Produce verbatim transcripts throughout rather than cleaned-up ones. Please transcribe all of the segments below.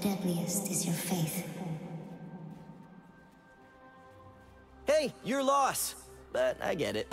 The deadliest is your faith. Hey, your loss! But I get it.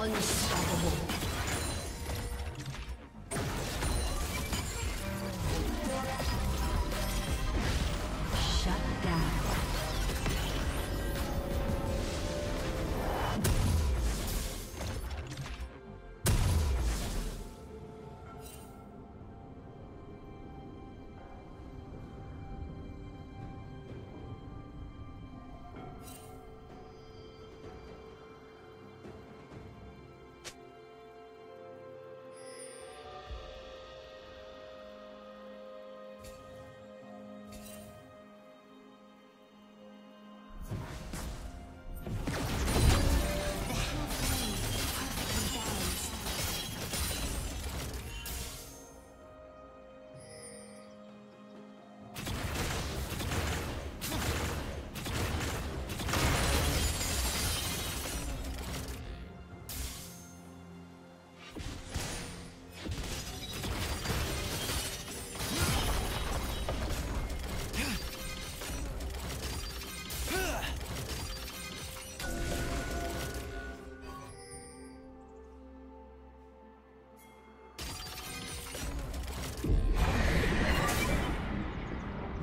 Unstoppable.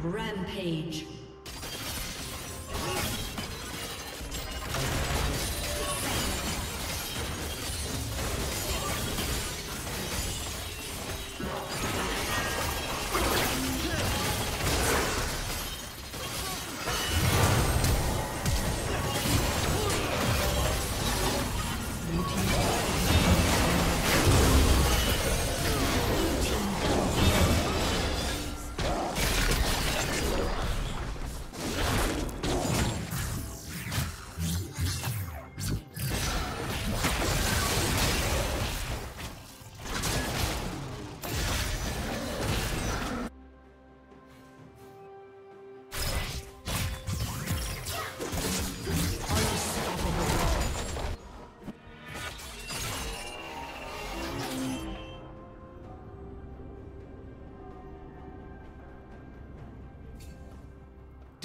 Rampage.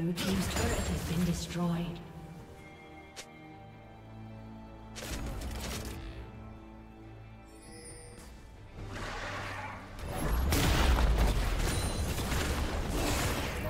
Blue team's turret has been destroyed.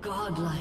Godlike.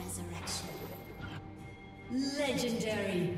Resurrection. Legendary.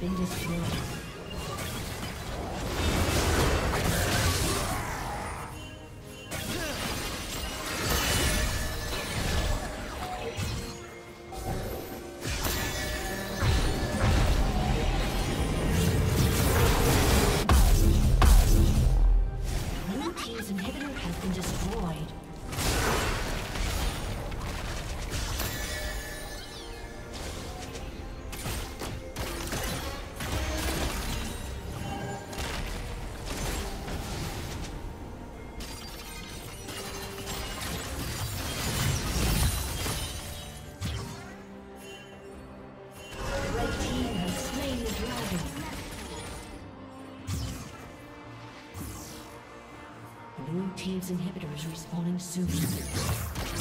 been destroyed. Blue team's inhibitor is respawning soon.